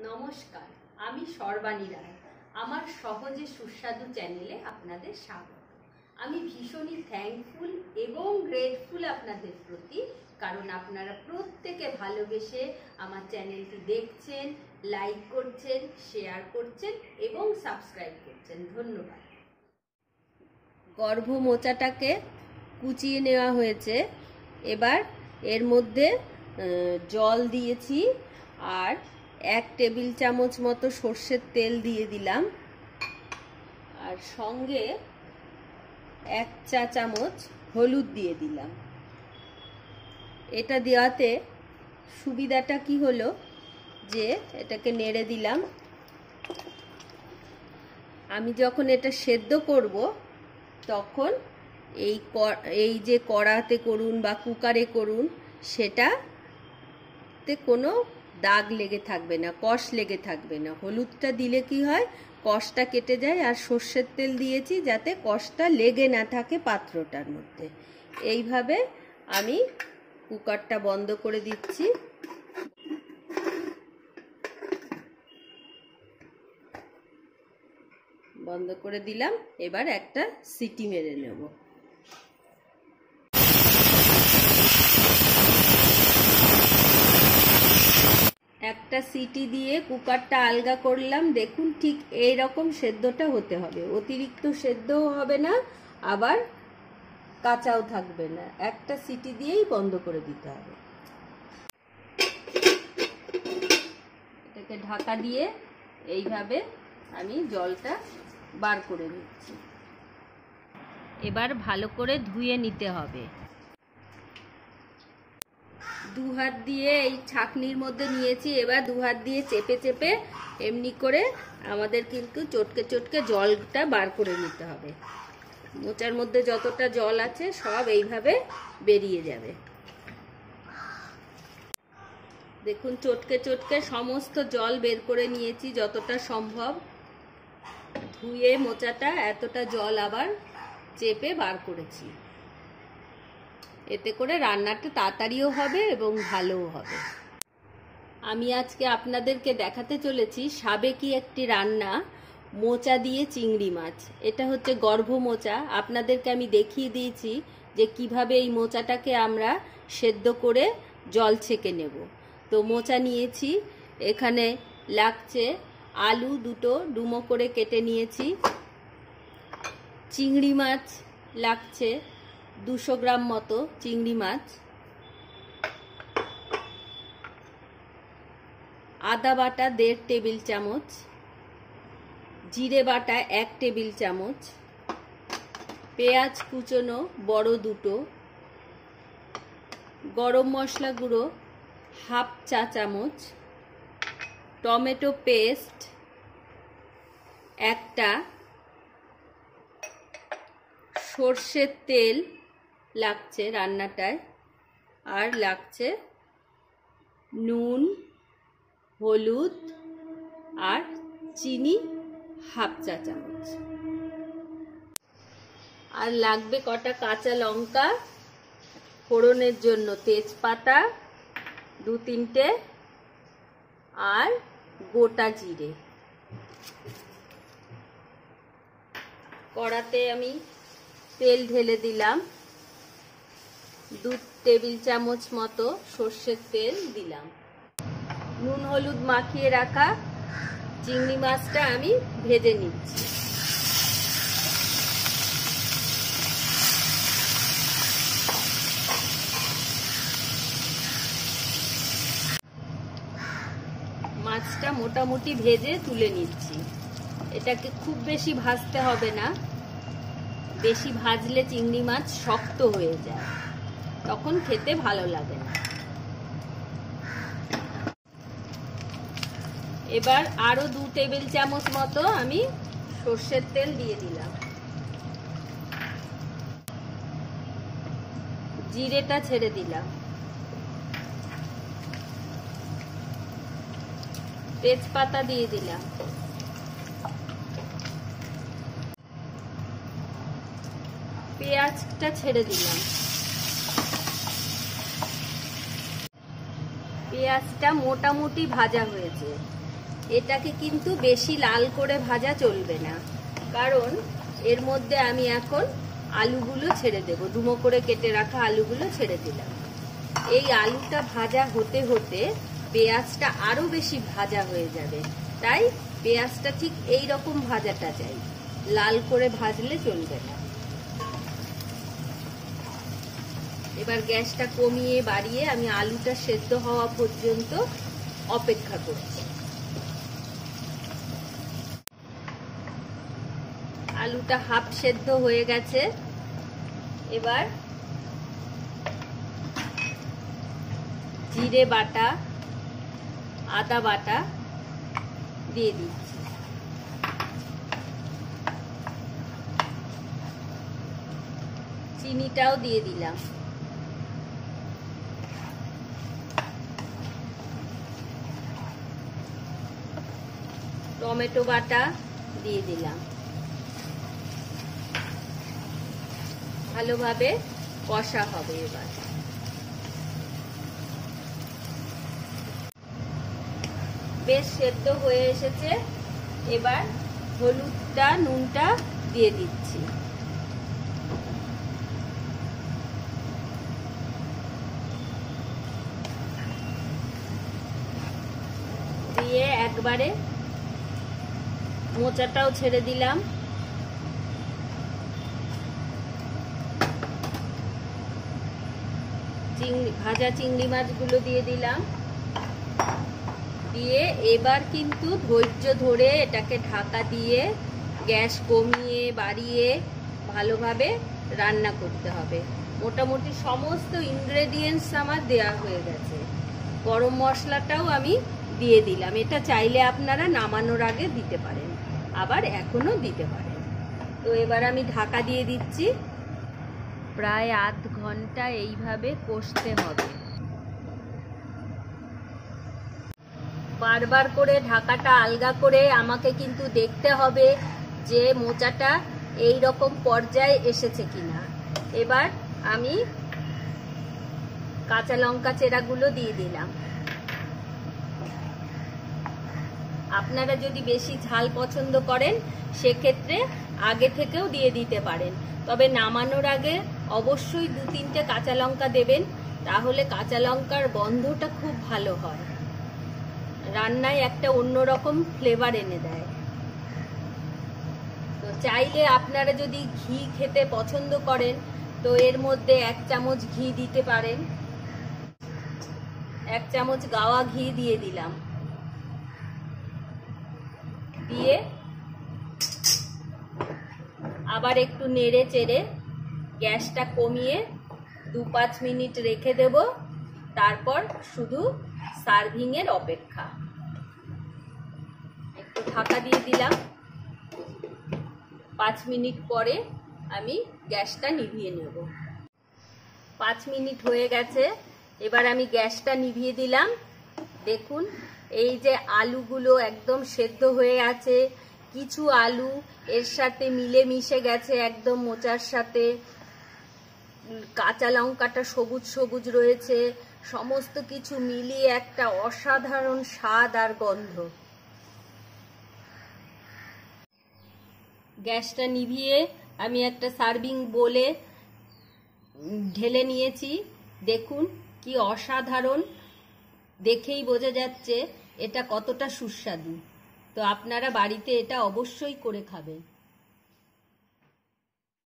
नमस्कार, आमी सर्वाणी राय। आमार सहजे सुस्वादु चैनेले आपनादेर स्वागत। आमी भीषण ही थैंकफुल एवं ग्रेटफुल आपनादेर प्रति, कारण आपनारा प्रत्येके भालोबेसे आमार चैनेलटी देखछेन, लाइक करछेन, शेयर करछेन एवं सबस्क्राइब करछेन। धन्यवाद। गर्भ मोचाटाके कुचिए नेওয়া হয়েছে। এবার এর মধ্যে জল দিয়েছি আর 1 টেবিল চামচ মতো সরষের তেল দিয়ে দিলাম আর সঙ্গে 1 চা চামচ হলুদ দিয়ে দিলাম। এটা দেওয়াতে সুবিধাটা কি হলো যে এটাকে নেড়ে দিলাম। আমি যখন এটা সেদ্ধ করব তখন এই যে কড়াতে করুন বা কুকারে করুন সেটাতে কোনো দাগ লেগে থাকবে না, কষ লেগে থাকবে না। হলুদটা দিলে কি হয় কষটা কেটে যায় আর সরষের তেল দিয়েছি যাতে কষটা লেগে না থাকে পাত্রটার মধ্যে। এইভাবে আমি কুকারটা বন্ধ করে দিচ্ছি। বন্ধ করে দিলাম। এবার একটা সিটি মেরে নেব। একটা সিটি দিয়ে কুকারটা আলগা করলাম। দেখুন ঠিক এই রকম সেদ্ধটা হতে হবে, অতিরিক্ত সেদ্ধও হবে না আবার কাঁচাও থাকবে না। একটা সিটি দিয়েই বন্ধ করে দিতে হবে। এটাকে ঢাকা দিয়ে এইভাবে আমি জলটা বার করে নিচ্ছি। এবার ভালো করে ধুয়ে নিতে হবে। দু হাত দিয়ে এই ছাকনির মধ্যে নিয়েছি। এবার দু হাত দিয়ে চেপে চেপে এমনি করে আমাদের কিন্তু চটকে চটকে জলটা বার করে নিতে হবে। মোচার মধ্যে যতটা জল আছে সব এইভাবে বেরিয়ে যাবে। দেখুন চটকে চটকে সমস্ত জল বের করে নিয়েছি যতটা সম্ভব। ধুয়ে মোচাটা এতটা জল আবার চেপে বার করেছি। এতে করে রান্নাটা তাড়াতাড়িও হবে এবং ভালোও হবে। আমি আজকে আপনাদেরকে দেখাতে চলেছি সাবেকি একটি রান্না, মোচা দিয়ে চিংড়ি মাছ। এটা হচ্ছে গর্ভ মোচা। আপনাদেরকে আমি দেখিয়ে দিয়েছি যে কিভাবে এই মোচাটাকে আমরা সেদ্ধ করে জল ছেঁকে নেব। তো মোচা নিয়েছি, এখানে লাগছে আলু দুটো ডুমো করে কেটে নিয়েছি, চিংড়ি মাছ লাগছে 200 গ্রাম মতো চিংড়ি মাছ, আদা বাটা 1.5 টেবিল চামচ, জিরে বাটা 1 টেবিল চামচ, পেঁয়াজ কুচনো বড় দুটো, গরম মশলা গুঁড়ো 1/2 চা চামচ, টমেটো পেস্ট 1টা, সরষের তেল লাগছে রান্নাটায়, আর লাগছে নুন, হলুদ আর চিনি 1/2 চা চামচ, আর লাগবে কটা কাঁচা লঙ্কা ফোড়নের জন্য, তেজপাতা 2-3টে আর গোটা জিরে। কড়াতে আমি তেল ঢেলে দিলাম, 2 টেবিল চামচ মতো সর্ষের তেল দিলাম। নুন হলুদ মাখিয়ে রাখা চিংড়ি মাছটা আমি ভেজে নিচ্ছি। মাছটা মোটামুটি ভেজে তুলে নিচ্ছি। এটাকে খুব বেশি ভাজতে হবে না, বেশি ভাজলে চিংড়ি মাছ শক্ত হয়ে যায়, তখন খেতে ভালো লাগে না। এবার আরো 2 টেবিল চামচ মতো আমি সর্ষের তেল দিয়ে দিলাম। জিরেটা ছেড়ে দিলাম, তেজপাতা দিয়ে দিলাম, পেঁয়াজটা ছেড়ে দিলাম। পেঁয়াজটা মোটামুটি ভাজা হয়েছে। এটাকে কিন্তু বেশি লাল করে ভাজা চলবে না, কারণ এর মধ্যে আমি এখন আলুগুলো ছেড়ে দেব। ডুমো করে কেটে রাখা আলুগুলো ছেড়ে দিলাম। এই আলুটা ভাজা হতে হতে পেঁয়াজটা আরো বেশি ভাজা হয়ে যাবে, তাই পেঁয়াজটা ঠিক এই রকম ভাজাটা চাই, লাল করে ভাজলে চলবে না। এবার গ্যাসটা কমিয়ে বাড়িয়ে আমি আলুটা সেদ্ধ হওয়া পর্যন্ত অপেক্ষা করছি। আলুটা হাফ সেদ্ধ হয়ে গেছে। এবার জিরে বাটা, আদা বাটা দিয়ে দিচ্ছি। চিনিটাও দিয়ে দিলাম। টমেটো বাটা দিয়ে দিলাম। ভালোভাবে কষা হবে। এবার বেশ সেদ্ধ হয়ে এসেছে। এবার হলুদটা নুনটা দিয়ে দিচ্ছি। দিয়ে একবারে মোচাটাও ছেড়ে দিলাম। ভাজা চিংড়ি মাছগুলো দিয়ে দিলাম। দিয়ে এবার কিন্তু ধৈর্য ধরে এটাকে ঢাকা দিয়ে গ্যাস কমিয়ে বাড়িয়ে ভালোভাবে রান্না করতে হবে। মোটামুটি সমস্ত ইনগ্রেডিয়েন্টস আমার দেওয়া হয়ে গেছে। গরম মশলাটাও আমি দিয়ে দিলাম। এটা চাইলে আপনারা নামানোর আগে দিতে পারেন, আবার এখনও দিতে পারেন। তো এবার আমি ঢাকা দিয়ে দিচ্ছি। প্রায় আধ ঘন্টা এইভাবে কষতে হবে। বারবার করে ঢাকাটা আলগা করে আমাকে কিন্তু দেখতে হবে যে মোচাটা এই রকম পর্যায়ে এসেছে কিনা। এবার আমি কাঁচা লঙ্কা চেরাগুলো দিয়ে দিলাম। আপনারা যদি বেশি ঝাল পছন্দ করেন সেক্ষেত্রে আগে থেকেও দিয়ে দিতে পারেন, তবে নামানোর আগে অবশ্যই 2-3টে কাঁচা লঙ্কা দেবেন, তাহলে কাঁচা লঙ্কার গন্ধটা খুব ভালো হয়, রান্নায় একটা অন্যরকম ফ্লেভার এনে দেয়। তো চাইলে আপনারা যদি ঘি খেতে পছন্দ করেন তো এর মধ্যে 1 চামচ ঘি দিতে পারেন। 1 চামচ গাওয়া ঘি দিয়ে দিলাম। দিয়ে আবার একটু নেড়ে চেড়ে গ্যাসটা কমিয়ে 2-5 মিনিট রেখে দেব। তারপর শুধু সার্ভিংয়ের অপেক্ষা। একটু ঢাকা দিয়ে দিলাম। 5 মিনিট পরে আমি গ্যাসটা নিভিয়ে নেব। 5 মিনিট হয়ে গেছে। এবার আমি গ্যাসটা নিভিয়ে দিলাম। দেখুন এই যে আলুগুলো একদম সেদ্ধ হয়ে আছে, কিছু আলু এর সাথে মিলে মিশে গেছে একদম মোচার সাথে, কাঁচা লঙ্কাটা সবুজ সবুজ রয়েছে, সমস্ত কিছু মিলিয়ে একটা অসাধারণ স্বাদ আর গন্ধ। গ্যাসটা নিভিয়ে আমি একটা সার্ভিং বোলে ঢেলে নিয়েছি। দেখুন কি অসাধারণ, দেখেই বোঝা যাচ্ছে এটা কতটা সুস্বাদু। তো আপনারা বাড়িতে এটা অবশ্যই করে খাবেন।